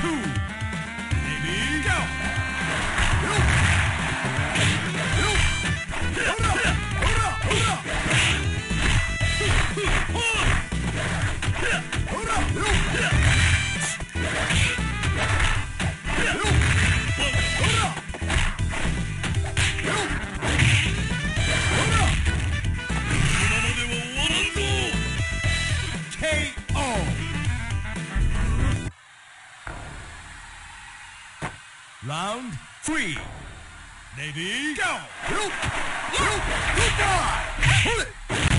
two. Ready, go! Round three. Ready, go! Hold it! KO.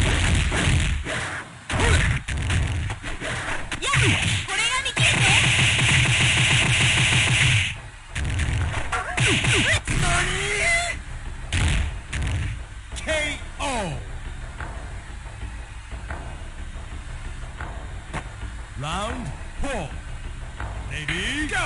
Round four. Ready, go!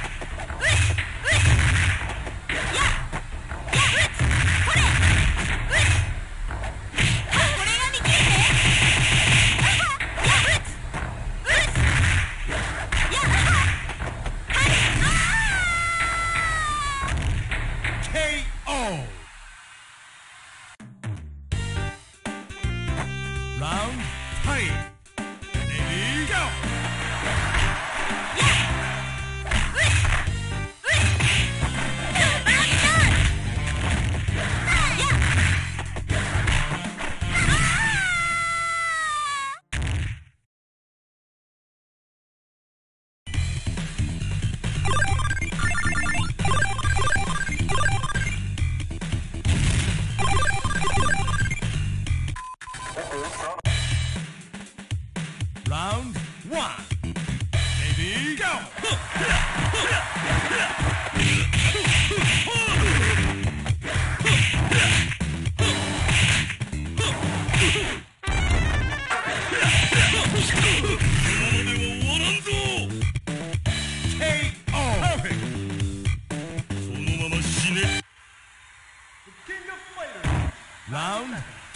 Round five. Ready, go! Round one. Ready, go! Round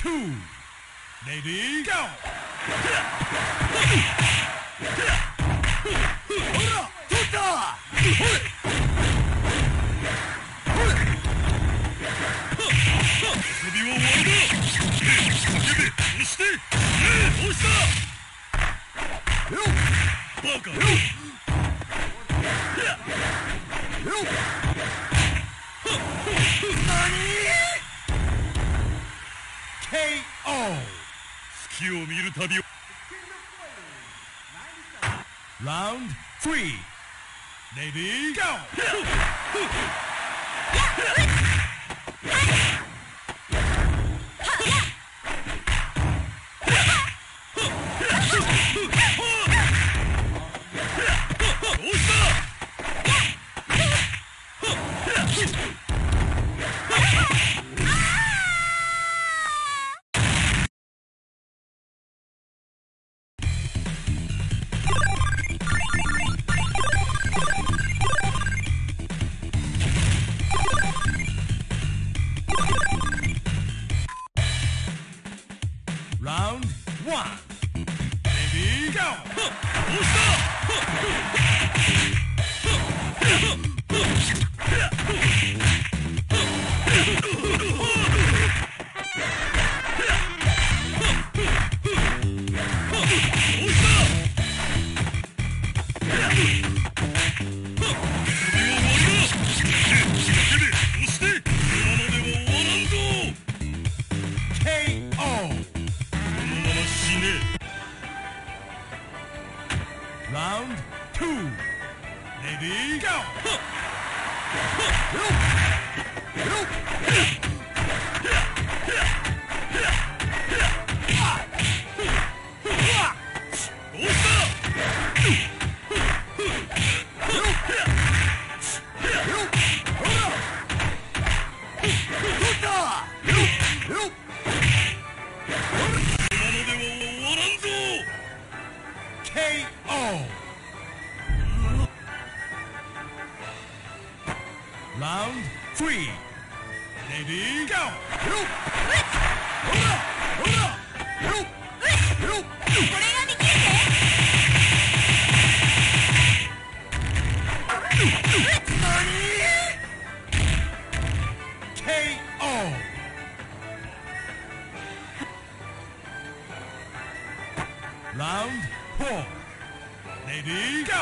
two. Ready, go! KO. 月を見る旅を Round three. Ready, go! Round one. Ready, go! Round two. Ready? Go! KO. Round three. Ready? Go. KO. Round four. Ready? Go!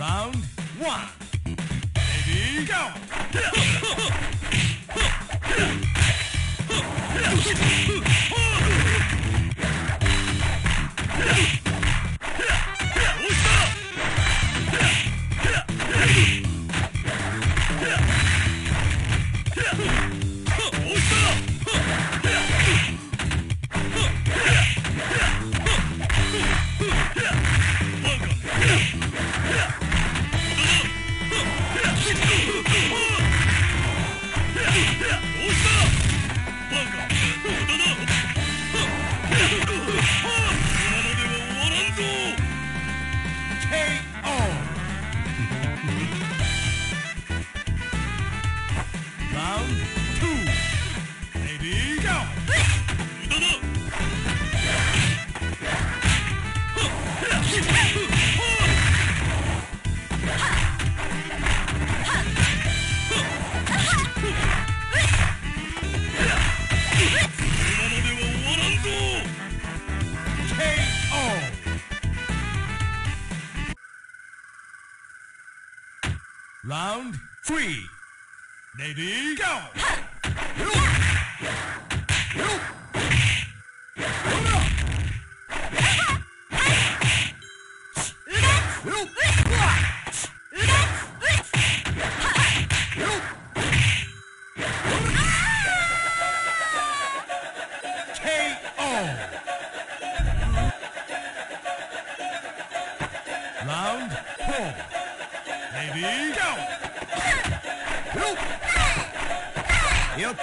Round one. Ready? Go! Round three. Ready? Go! KO. Round four. Ready? Go! Yup!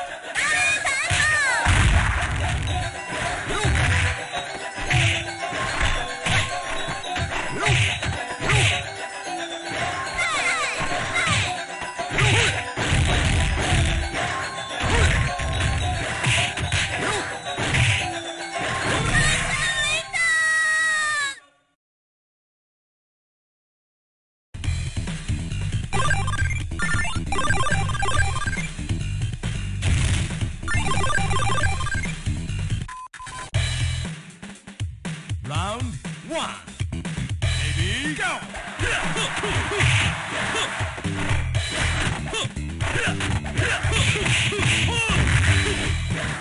Round one. Ready? Go!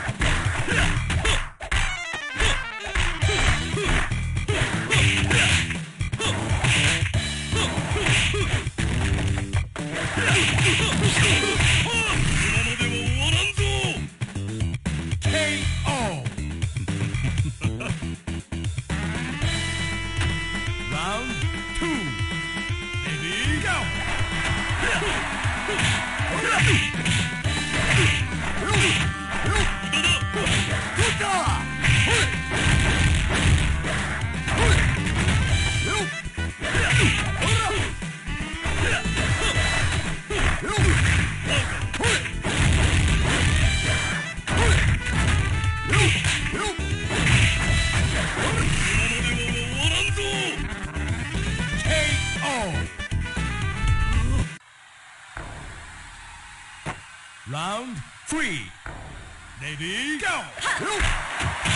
KO. Round three. Lady, go! Yep.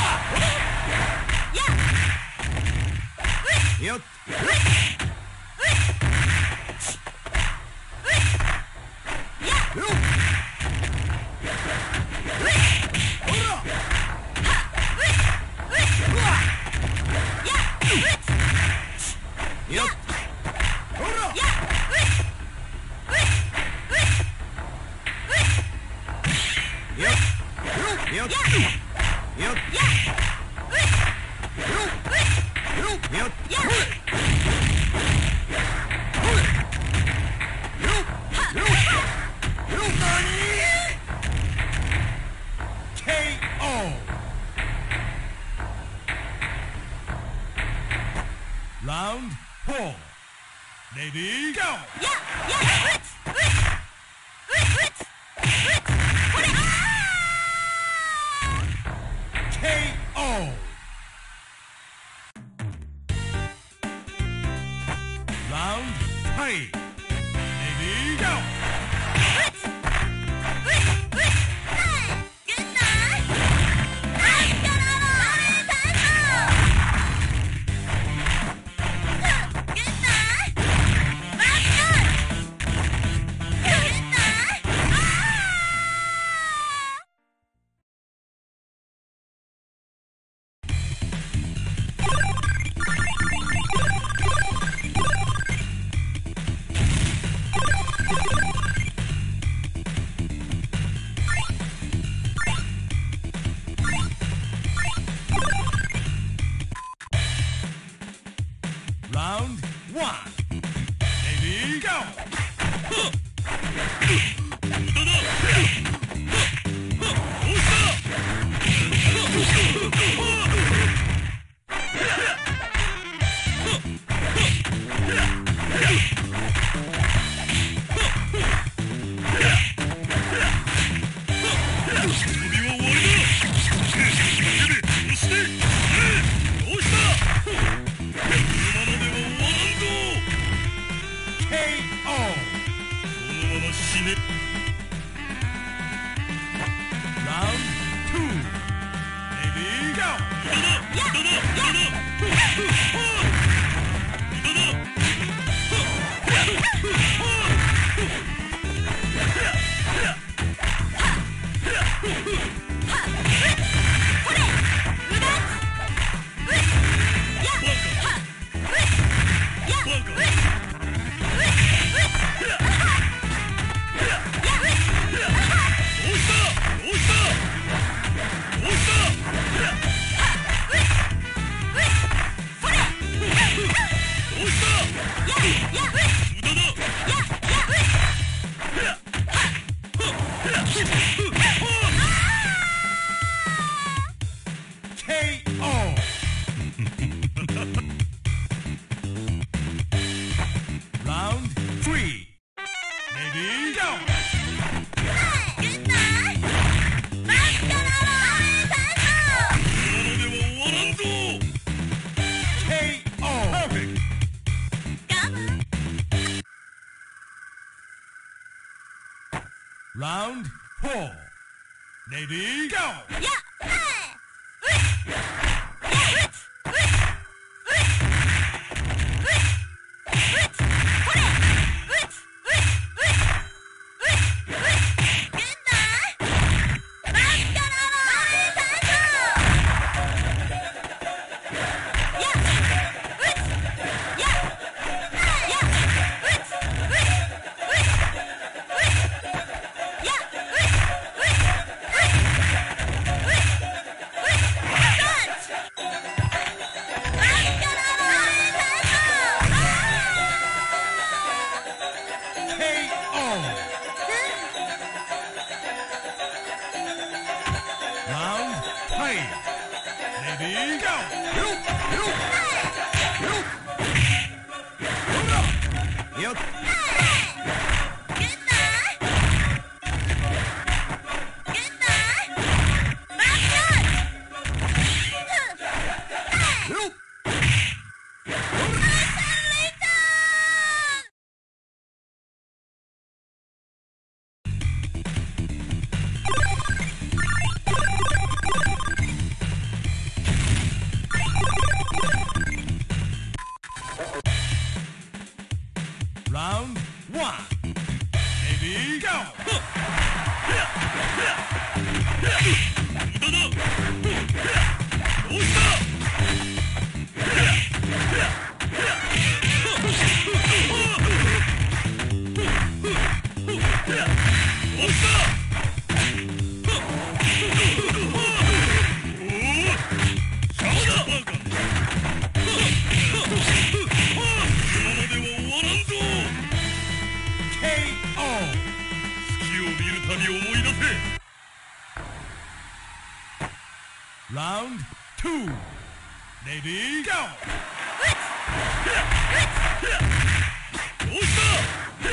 Round four. Lady, go! KO! Round three. Lady, go! Round one. Ready, go! Round four. Lady, go! Round one. Baby, go! Round two. Ready, go!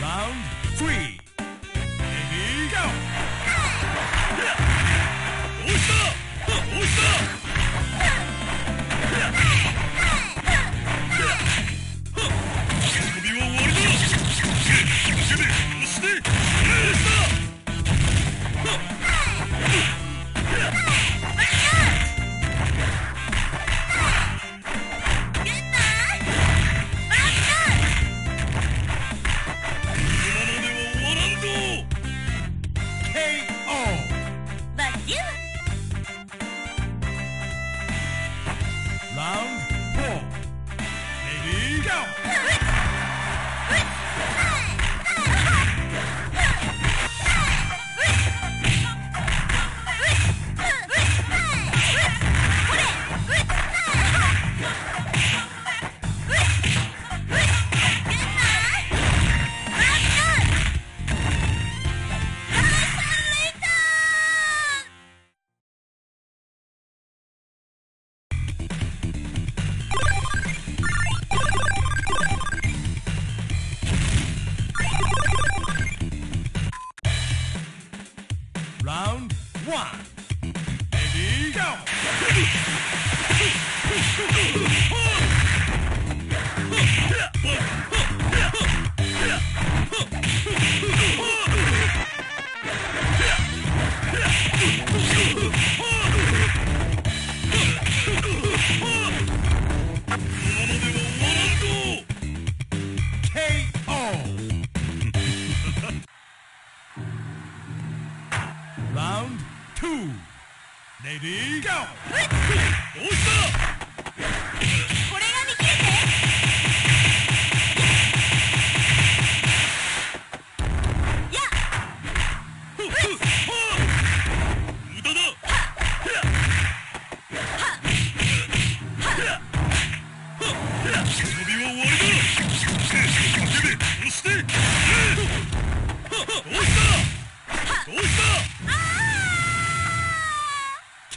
Round three. Ready, go! Round four. Ready, go! Round one. Ready, go! Round two. Ready, go!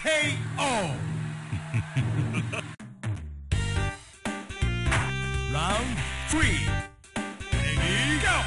KO. Round three. Ready, go!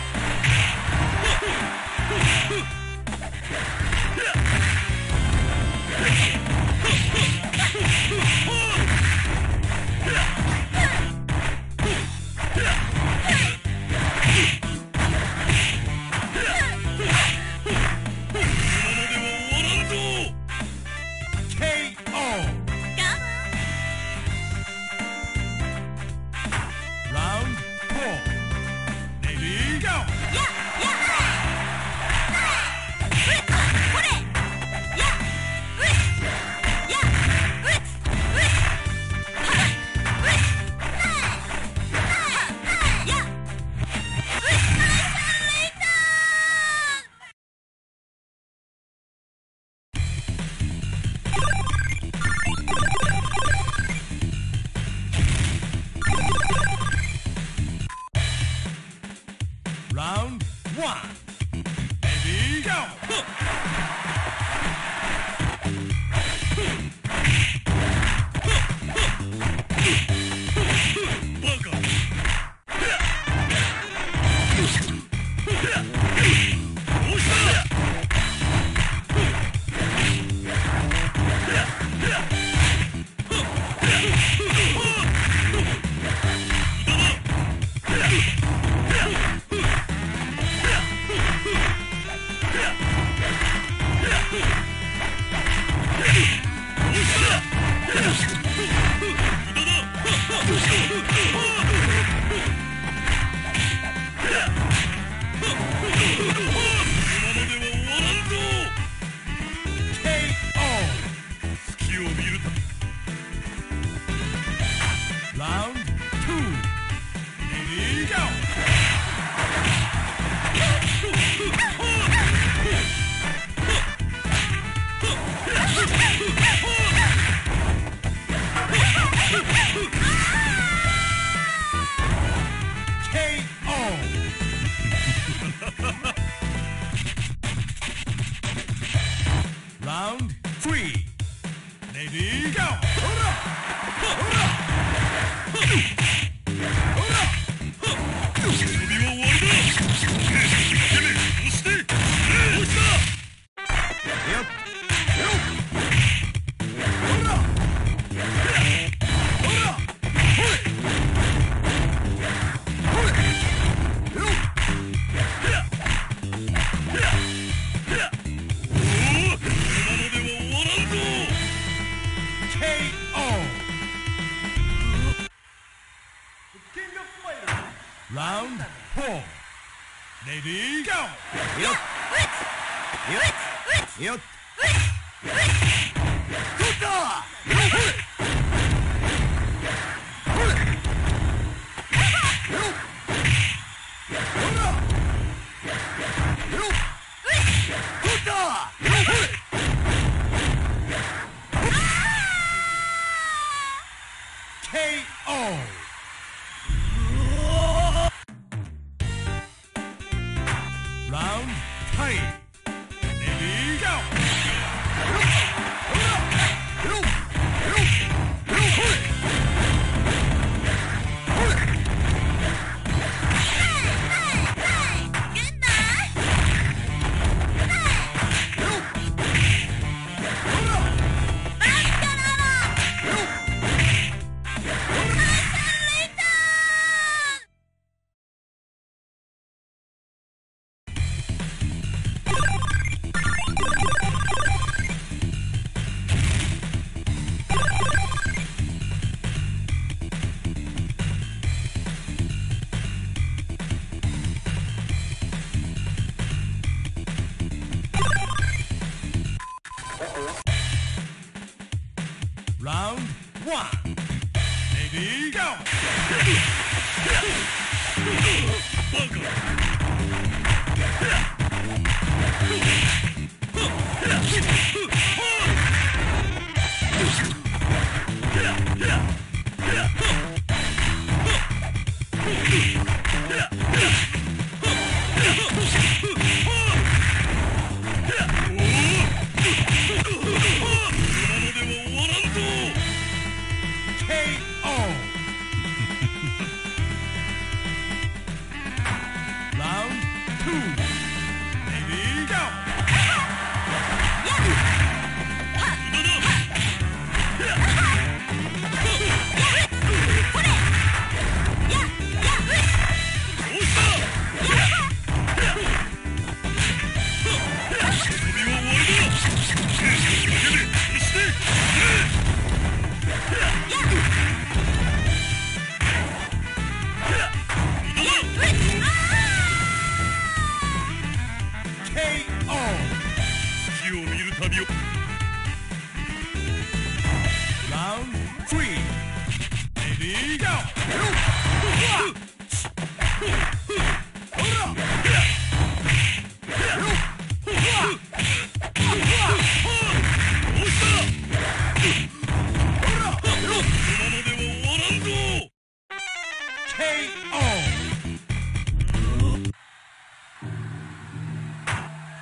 Round one. Ready? Ready? Go!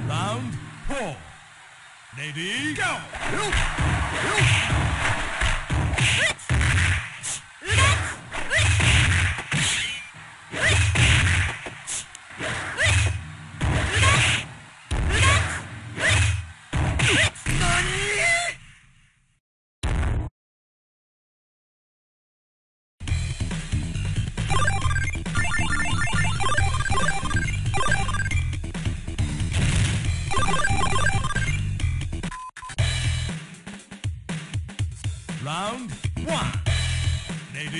Round 4. Lady, go! Round 1.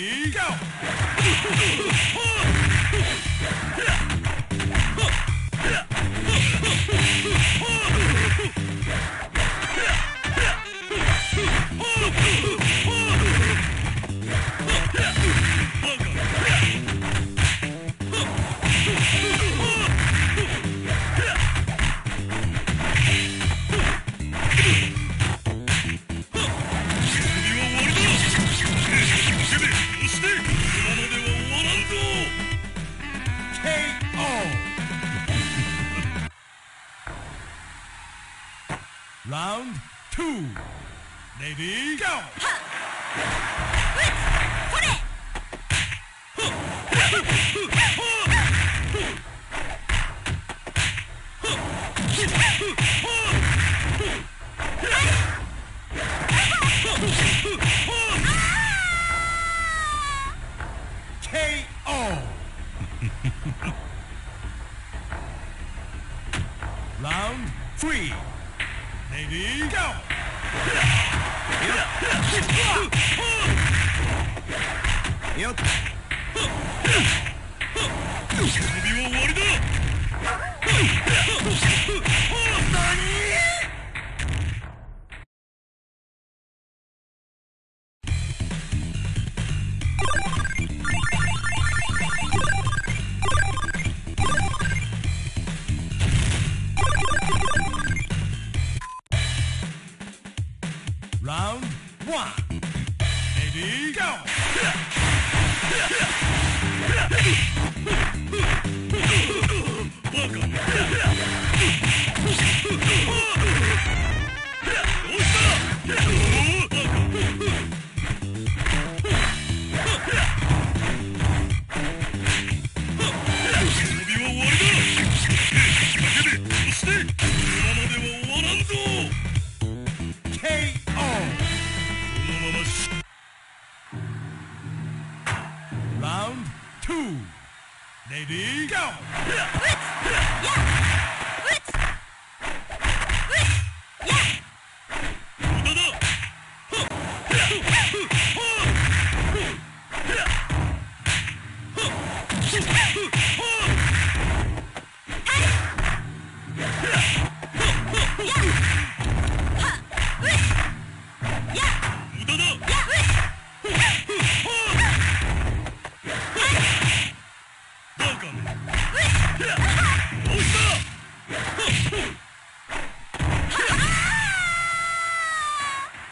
Ready, go! Round 2. Ready, go! K.O. Round 3. Ready, go! Round 1. Ready, go! Round 2. Ready, go!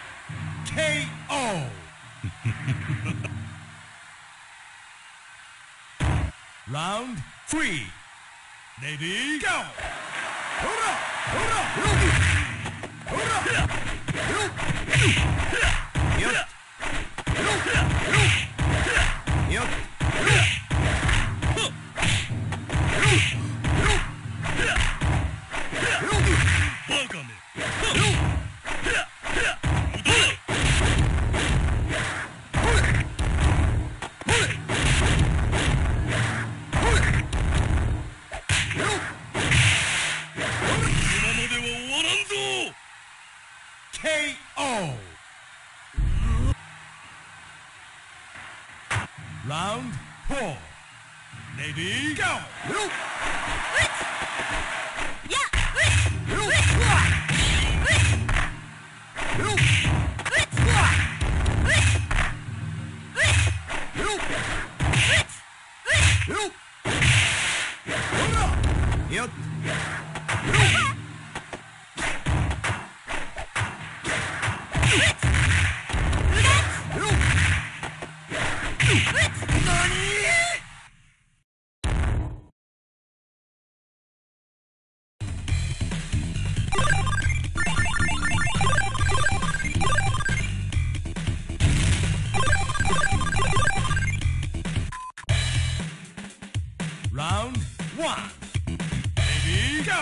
K.O. Round 3. Ready, go! K.O. Round 4. Ready, go! Ready, go!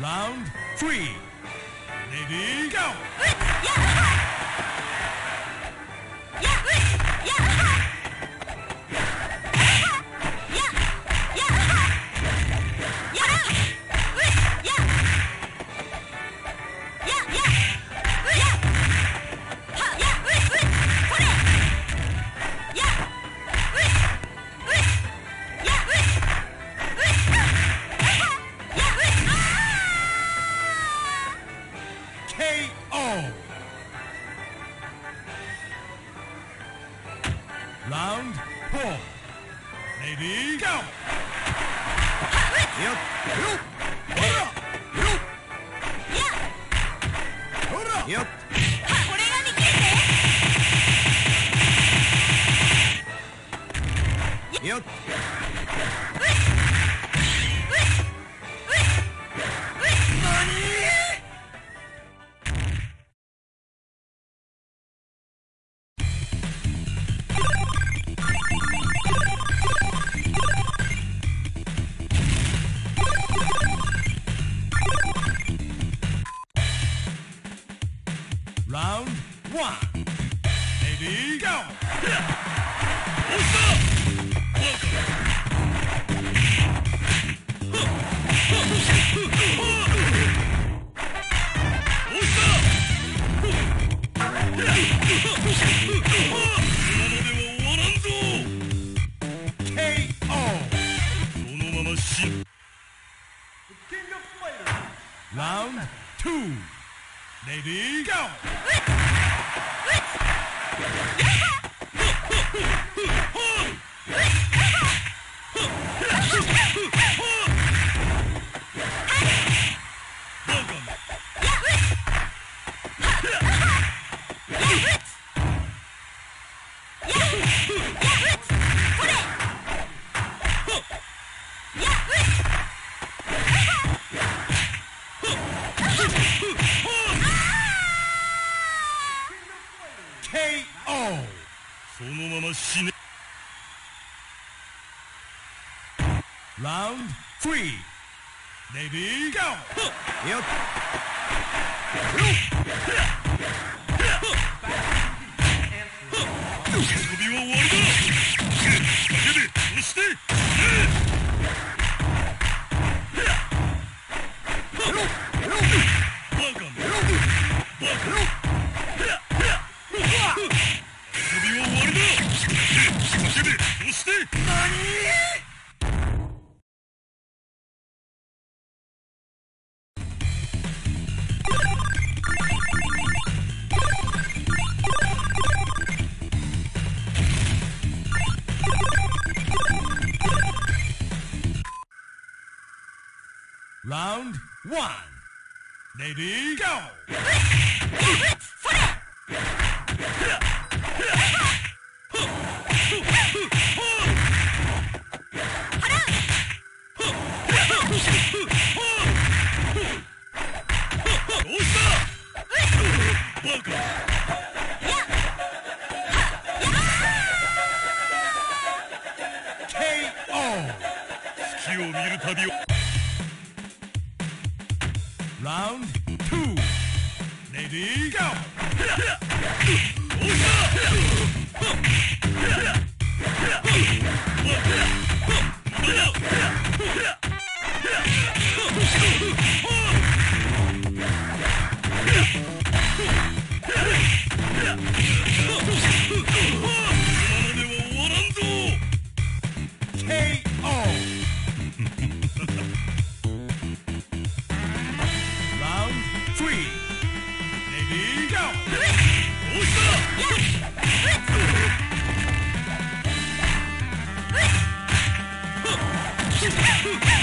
Round three. Ready? Go! Round four. Ready? Go! Yep. Round one. Ready? Go! KO! Round two. Ready? Go! KO! そのまま死ね。 Round 3 Ready? Go! よっ Round one. Ready? Go! KO! 月を見る旅を Round two. Ready? Go! Woo!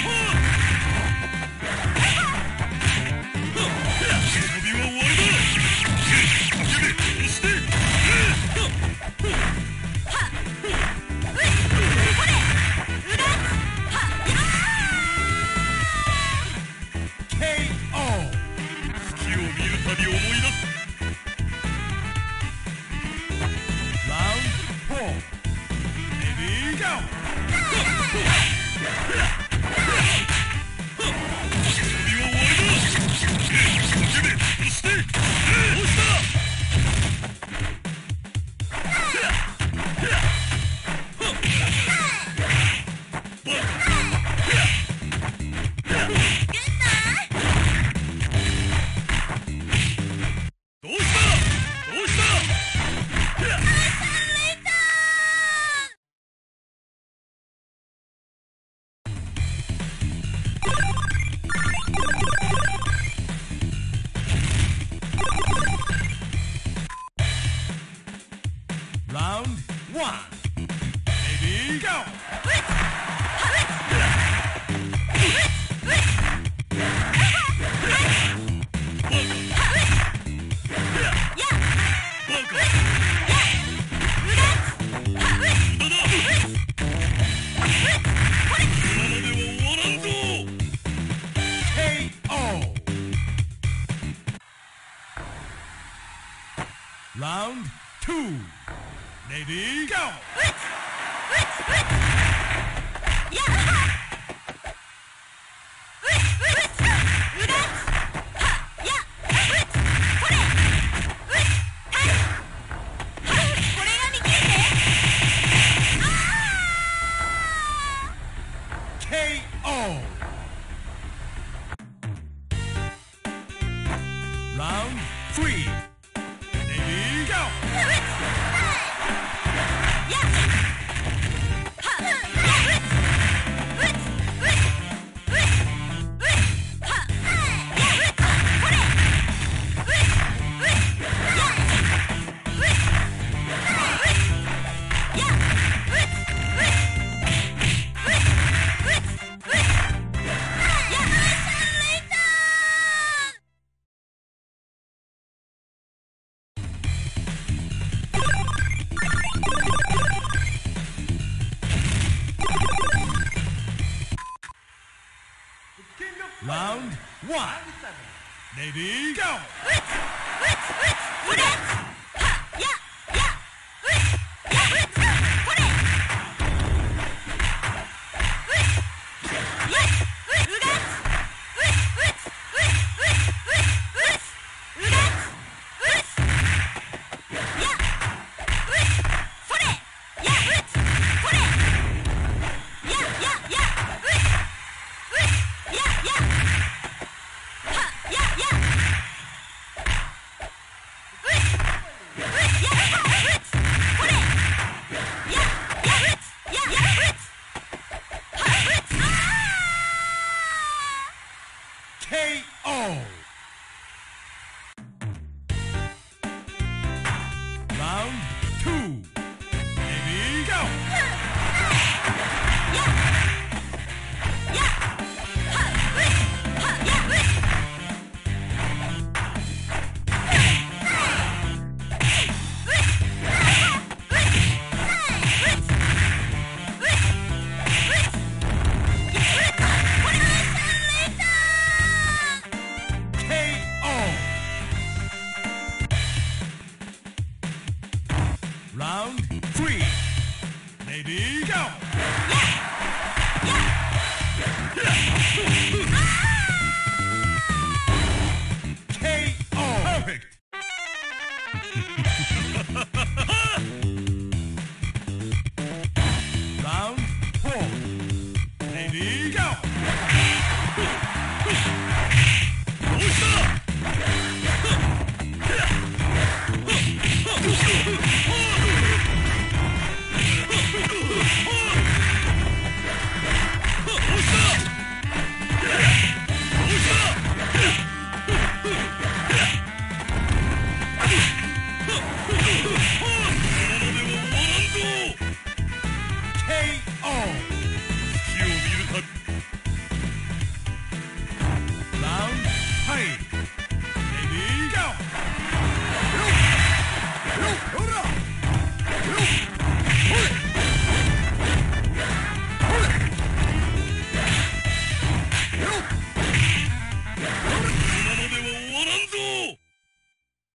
Round two. Lady, go! KO. Round three. Ready, go! Round one. Lady, go! KO.